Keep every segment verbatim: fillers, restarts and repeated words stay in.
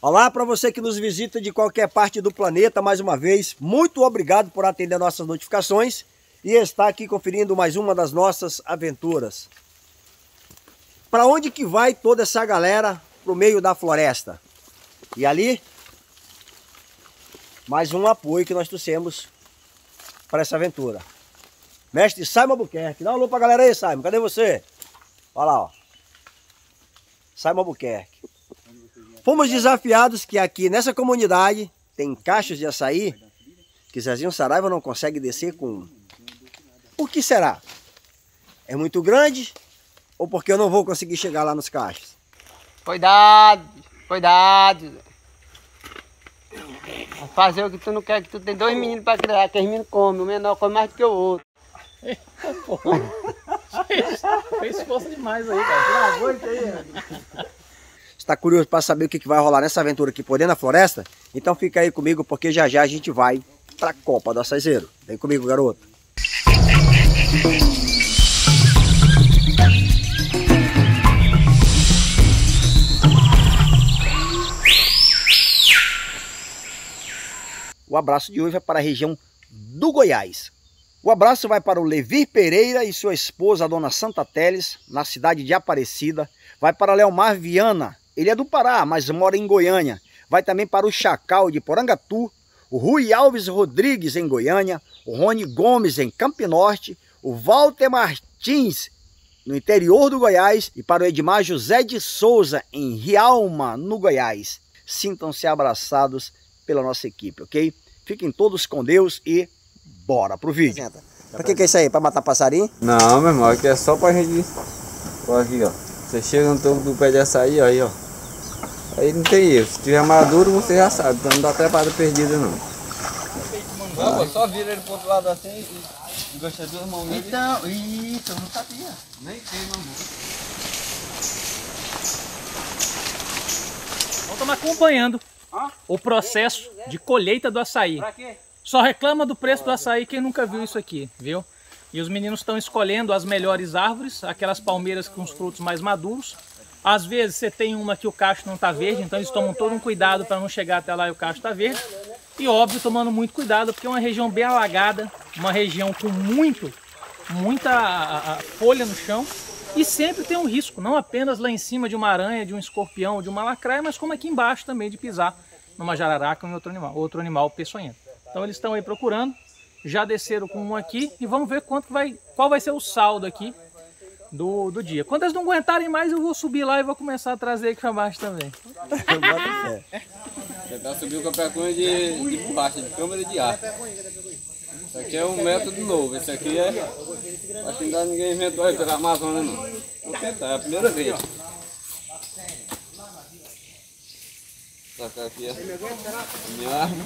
Olá para você que nos visita de qualquer parte do planeta, mais uma vez, muito obrigado por atender nossas notificações e estar aqui conferindo mais uma das nossas aventuras. Para onde que vai toda essa galera pro meio da floresta? E ali, mais um apoio que nós trouxemos para essa aventura. Mestre Saymon Albuquerque, dá um alô para a galera aí, Saymon, cadê você? Olha lá, ó. Saymon Albuquerque. Fomos desafiados que aqui nessa comunidade tem caixas de açaí que Zezinho Saraiva não consegue descer com um. Por que será? É muito grande ou porque eu não vou conseguir chegar lá nos caixas? Cuidado, cuidado. Vai fazer o que tu não quer, que tu tem dois meninos para criar, que os meninos comem, o menor come mais do que o outro. Eita, porra. Fez força demais aí, cara. Está curioso para saber o que vai rolar nessa aventura aqui por dentro da floresta? Então fica aí comigo, porque já já a gente vai para a Copa do Açaizeiro. Vem comigo, garoto. O abraço de hoje é para a região do Goiás. O abraço vai para o Levi Pereira e sua esposa, a dona Santa Teles, na cidade de Aparecida. Vai para Leomar Viana, ele é do Pará, mas mora em Goiânia. Vai também para o Chacau de Porangatu, o Rui Alves Rodrigues em Goiânia, o Rony Gomes em Campinorte, o Walter Martins no interior do Goiás e para o Edmar José de Souza em Rialma, no Goiás. Sintam-se abraçados pela nossa equipe, ok? Fiquem todos com Deus e... bora pro vídeo. Pra que que é isso aí? Pra matar passarinho? Não, meu irmão, aqui é só pra gente... Olha aqui, ó. Você chega no topo do pé de açaí, aí, ó. Aí não tem erro. Se tiver maduro, você já sabe. Então não dá trepada perdida, não. Não, só vira ele pro outro lado assim e... engancha duas mãos nele. Então, isso, eu não sabia. Nem tem, meu amor. Nós estamos acompanhando ah? o processo de colheita do açaí. Pra quê? Só reclama do preço do açaí quem nunca viu isso aqui, viu? E os meninos estão escolhendo as melhores árvores, aquelas palmeiras com os frutos mais maduros. Às vezes você tem uma que o cacho não está verde, então eles tomam todo um cuidado para não chegar até lá e o cacho está verde. E óbvio, tomando muito cuidado, porque é uma região bem alagada, uma região com muito, muita a, a folha no chão. E sempre tem um risco, não apenas lá em cima de uma aranha, de um escorpião, de uma lacraia, mas como aqui embaixo também de pisar numa jararaca ou em outro animal, outro animal peçonhento. Então eles estão aí procurando, já desceram com um aqui e vamos ver quanto vai, qual vai ser o saldo aqui do, do dia. Quando eles não aguentarem mais, eu vou subir lá e vou começar a trazer aqui para baixo também. Tentar subir o capecunha de, de borracha, de câmera de ar. Isso aqui é um método novo, esse aqui é... acho que ainda ninguém inventou aí pela Amazônia, não. Vou tentar, é a primeira vez. Sacar aqui a minha arma.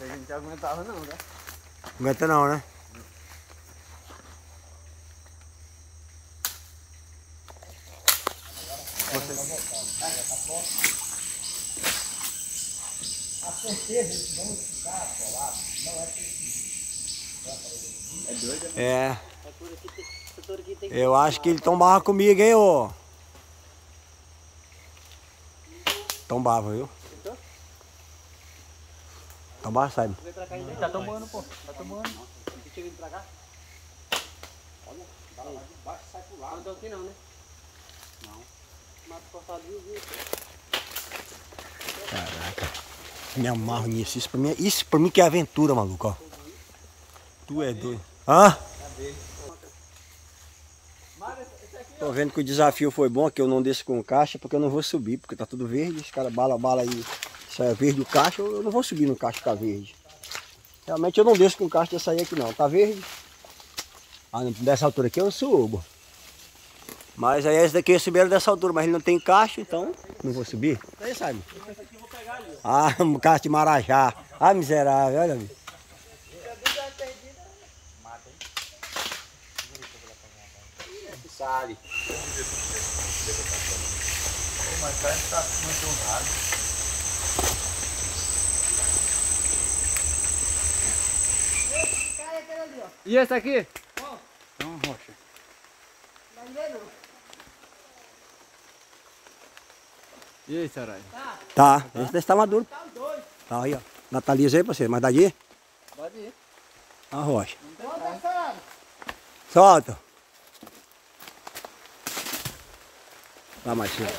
A gente não aguentava não, né? Não aguenta não, né? A certeza de não ficar colado não é possível. É doido? É. Eu acho que ele tombava comigo, hein, ô. Tombava, viu? Tombava, sabe? Tá tombando, pô. Tá tombando. Chegando pra cá. Olha, dá lá de baixo, sai pro lado. Não deu aqui não, né? Não. Mata o passado, viu? Caraca. Me amarro nisso. Isso pra mim, isso pra mim que é aventura, maluco, ó. Tu é doido. Hã? Tô vendo que o desafio foi bom, que eu não desço com caixa, porque eu não vou subir, porque tá tudo verde, os caras bala, bala aí, sai é verde o caixa, eu não vou subir no caixa que tá verde. Realmente eu não desço com caixa dessa aí aqui não, tá verde. Ah, dessa altura aqui eu subo. Mas aí esse daqui subiram dessa altura, mas ele não tem caixa, então não vou subir. Aí, sabe? Ah, um caixa de marajá. Ah, miserável, olha ali. Sale. Mas parece que tá muito honrado. E esse aqui? Qual? É uma rocha. E aí, Saraiva? Tá. Tá. Esse está maduro. Tá os dois. Tá aí, ó. Nataliza aí pra você. Mas daí? Pode ir. A rocha. Solta, Solta. Lá, mais cedo.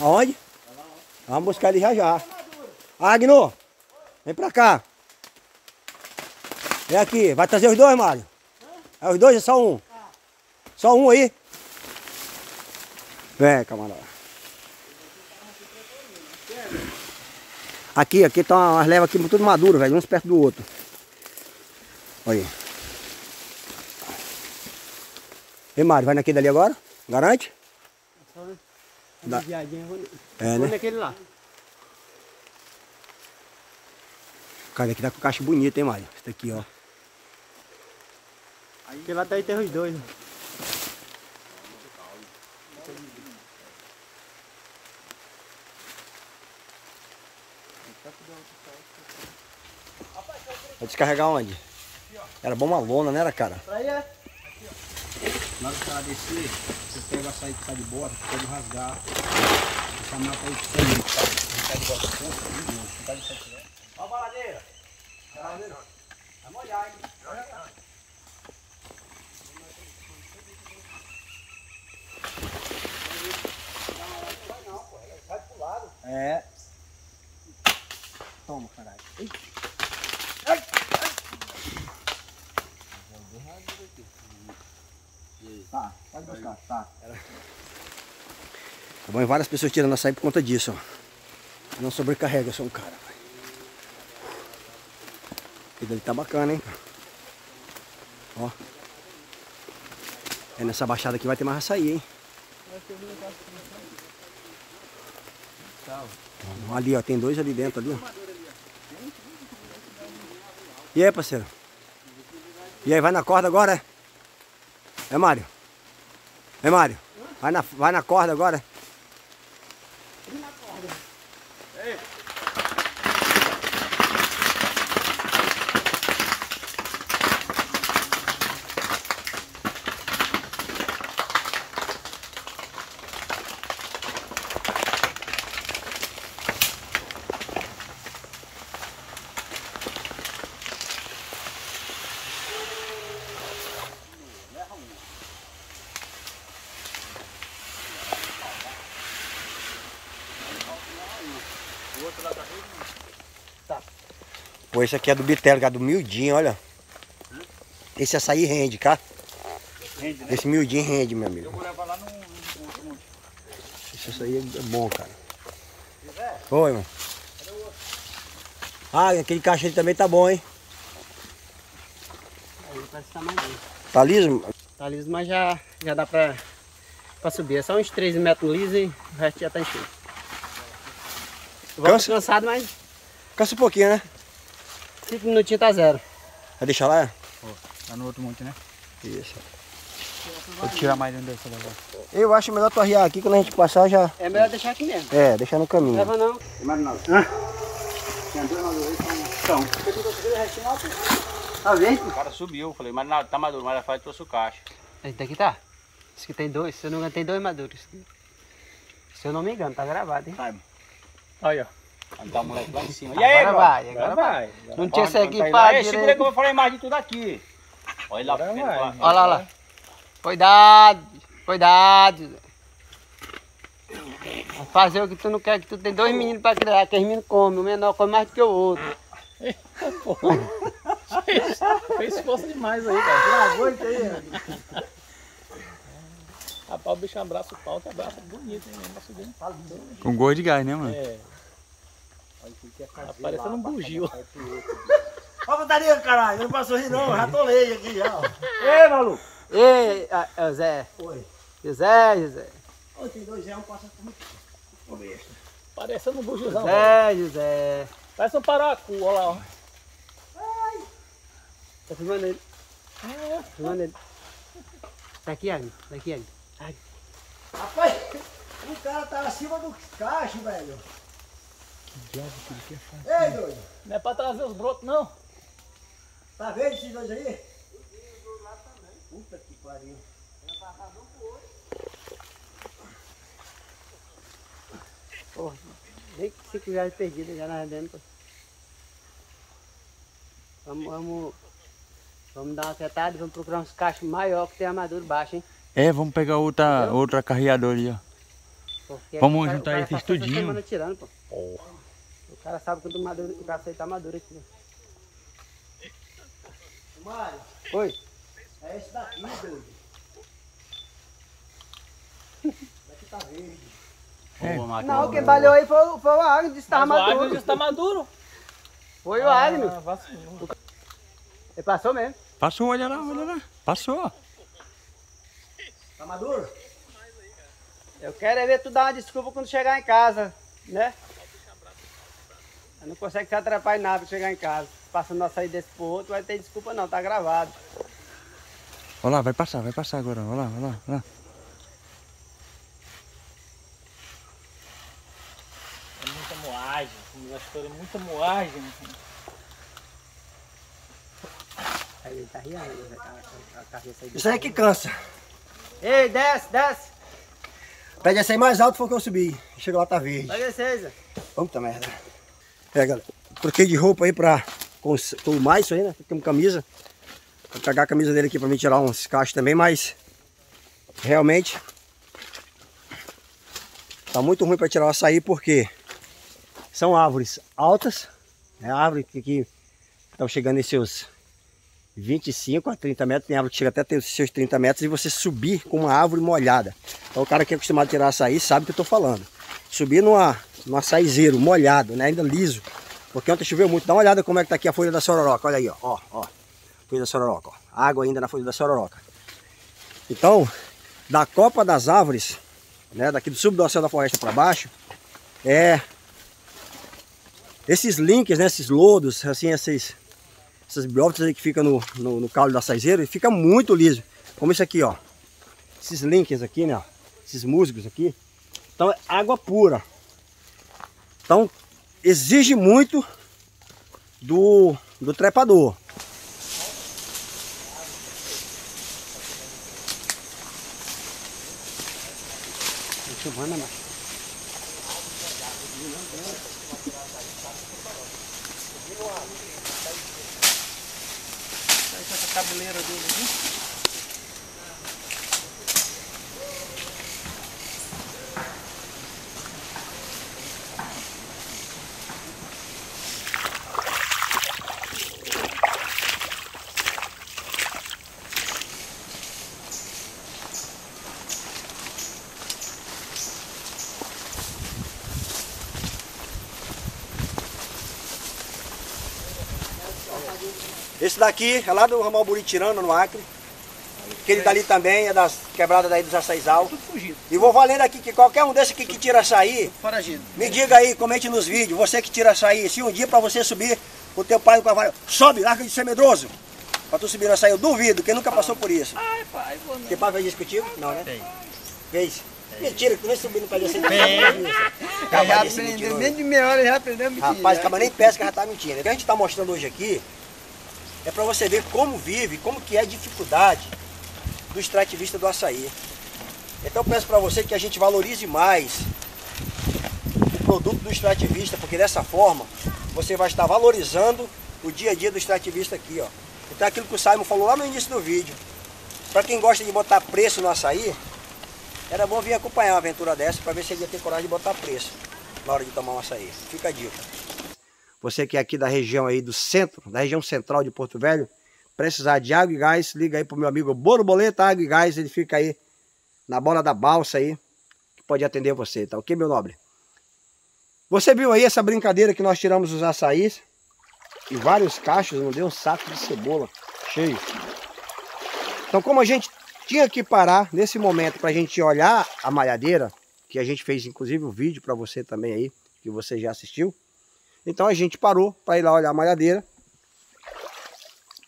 Aonde? Vamos buscar ele já já. Agno, vem pra cá. Vem aqui. Vai trazer os dois, Mário? É os dois ou só um? Só um aí? Vem, camarada. Aqui, aqui estão umas levas aqui tudo maduro, velho. Uns perto do outro. Olha aí. E Mário, vai naquele dali agora? Garante? Da... É, né? Vou naquele lá. Cara, aqui tá com caixa bonita, hein, Mário? Esse daqui, ó. Porque lá tá aí tem os dois, né? Vai descarregar onde? Era bom uma lona, né, cara? Pra aí, é. Aqui, ó. Na hora que o cara descer, você pega a saída que tá de borda, pode rasgar. Essa mata aí que tá de borda, não tá de sete. Ó a baladeira. A baladeira. Vai molhar, hein? É. Toma, caralho. Ai, ai. Tá, pode buscar, tá. Tá bom, e várias pessoas tirando açaí por conta disso, ó. Não sobrecarrega, só um cara. E dele tá bacana, hein? Ó. É nessa baixada aqui vai ter mais açaí, hein? Ali, ó, tem dois ali dentro ali, ó. E aí, parceiro? E aí, vai na corda agora, é? É, Mário? É, Mário? Vai na, vai na corda agora, é? Na corda. Ei! Pô, esse aqui é do Bitelo, é do miudinho, olha. Esse açaí rende, cara. Rende, né? Esse miudinho rende, meu amigo. Eu vou levar lá no... Esse açaí é bom, cara. Oi, mano. Ah, aquele caixa ali também tá bom, hein? Aí parece que tá mais liso. Tá liso? Tá liso, mas já, já dá pra, pra subir. É só uns treze metros liso e o resto já tá enchido. Vamos cansado, mas... Cansa um pouquinho, né? cinco minutinhos tá zero. Vai deixar lá? Pô, tá no outro monte, né? Isso. Vou tirar mais um desse agora. Eu acho melhor tu arriar aqui, quando a gente passar já... É melhor deixar aqui mesmo. É, deixar no caminho. Não leva não. Tem mais nada. Hã? Tem dois maduro aí, então... Tá vendo? O cara subiu, falei, mas nada, tá maduro, mas a faz trouxe o cacho. Esse daqui tá? Esse aqui tem dois, se eu não engano tem dois maduros. Se eu não me engano, tá gravado, hein? Tá. Olha, ó. Tá o moleque lá em cima. E aí, agora vai, agora vai. Não tinha esse aqui para direito. Segura que eu vou falar a imagem de tudo aqui. Olha lá, olha lá, lá. Cuidado, cuidado. Vai fazer o que tu não quer, que tu tem dois meninos para criar, que os meninos comem, o menor come mais do que o outro. Eita, porra. Fez força demais aí, cara. Aguenta aí. Rapaz, o bicho abraça o pau, que abraça bonito, hein? Com gorro de gás, né, mano? É. Aparecendo um bugio. Ó, putaria, caralho. Eu não posso rir, não. Eu já tolei aqui já. Ei, maluco. Ei, é o Zé. Oi. José, José. Oi, tem dois Zé, um passa por mim. Ô, besta. Parecendo um bugiozão. Zé, José. Parece um paracu, ó lá, ó. Ai. Tá filmando ele. É. Filmando ele. Tá aqui, Agnes. Tá aqui, Agnes. Agnes. Rapaz, o cara tá acima do cacho, velho. Que diabo que ele quer fazer? Ei, doido! Não é pra trazer os brotos, não! Tá vendo esses dois aí? E os dois lá também. Puta que pariu. Porra, nem que se quiser perdido já nós dentro. Vamos, vamos, vamos dar uma setada e vamos procurar uns cachos maiores que tem armadura baixa, hein? É, vamos pegar outra, entendeu? Outra carreadoria. Porque vamos juntar cara, esse estudinho. O cara sabe quanto maduro, o cara tá maduro aqui. Mário. Oi. É esse daqui, doido. Daqui tá verde. É. Ô, Marcos, não, quem balhou aí foi, foi o Agnes, disse que tava maduro. O Agnes disse que tá maduro. Foi o Agnes. Ah, ele passou mesmo. Passou, olha lá, olha lá. Passou. Tá maduro? Eu quero é ver tu dar uma desculpa quando chegar em casa, né? Não consegue se atrapalhar em nada pra chegar em casa. Passando a sair desse pro outro, vai ter desculpa não, tá gravado. Olha lá, vai passar, vai passar agora, olha lá, olha lá, olha lá. É muita moagem, nós fizemos muita moagem. Aí ele tá riando, a carreira saiu. Isso aí que cansa. Ei, desce, desce. Pede essa aí mais alto, foi que eu subi. Chegou lá, tá verde. Pega essa aí, Zé. Puta merda. É, galera, troquei de roupa aí pra tomar isso aí, né? Tem uma camisa. Vou pegar a camisa dele aqui pra me tirar uns cachos também, mas realmente tá muito ruim pra tirar o açaí porque são árvores altas, né? Árvores que estão chegando em seus vinte e cinco a trinta metros, tem árvore que chega até ter os seus trinta metros e você subir com uma árvore molhada. Então o cara que é acostumado a tirar açaí sabe o que eu tô falando. Subir numa, num açaizeiro molhado, né? Ainda liso. Porque ontem choveu muito. Dá uma olhada como é que tá aqui a folha da sororoca. Olha aí, ó. Ó, ó. Folha da sororoca, ó. Água ainda na folha da sororoca. Então, da copa das árvores, né? Daqui do subdossal da floresta para baixo, é... esses links, né? Esses lodos, assim, esses... essas biófitas aí que ficam no, no, no caule da saizeira, e fica muito liso. Como esse aqui, ó. Esses links aqui, né? Esses musgos aqui. Então é água pura. Então exige muito do, do trepador. Esse daqui é lá do Ramal Buritirano, no Acre. Aquele dali também é das quebradas daí dos açaizal. E vou valendo aqui que qualquer um desses aqui que tira açaí, me diga aí, comente nos vídeos, você que tira açaí, se um dia pra você subir, o teu pai do cavalo, sobe, larga de ser medroso. Pra tu subir no açaí, eu duvido, quem nunca passou por isso. Ai, pai, vou não. Teu pai fez isso contigo? Não, né? Tem. Fez? Mentira, que nem subindo no pé de açaí. Já aprendeu, nem de meia hora já aprendeu a mentir. Rapaz, acaba nem pesca, já tá mentindo. O que a gente tá mostrando hoje aqui, é para você ver como vive, como que é a dificuldade do extrativista do açaí. Então eu peço para você que a gente valorize mais o produto do extrativista, porque dessa forma você vai estar valorizando o dia a dia do extrativista aqui, ó. Então aquilo que o Saymon falou lá no início do vídeo, para quem gosta de botar preço no açaí, era bom vir acompanhar uma aventura dessa para ver se ele ia ter coragem de botar preço na hora de tomar um açaí. Fica a dica. Você que é aqui da região aí do centro, da região central de Porto Velho, precisar de água e gás, liga aí pro meu amigo Borboleta Água e Gás, ele fica aí na bola da balsa aí, que pode atender você, tá ok, meu nobre? Você viu aí essa brincadeira que nós tiramos os açaís e vários cachos, não deu um saco de cebola cheio. Então como a gente tinha que parar nesse momento pra gente olhar a malhadeira, que a gente fez inclusive um vídeo pra você também aí, que você já assistiu, então a gente parou para ir lá olhar a malhadeira.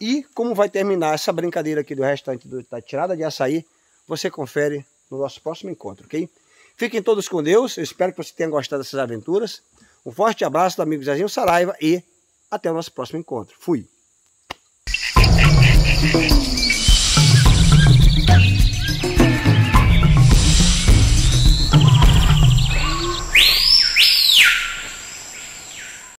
E como vai terminar essa brincadeira aqui do restante do, da tirada de açaí, você confere no nosso próximo encontro, ok? Fiquem todos com Deus, eu espero que você tenha gostado dessas aventuras. Um forte abraço do amigo Zezinho Saraiva e até o nosso próximo encontro. Fui!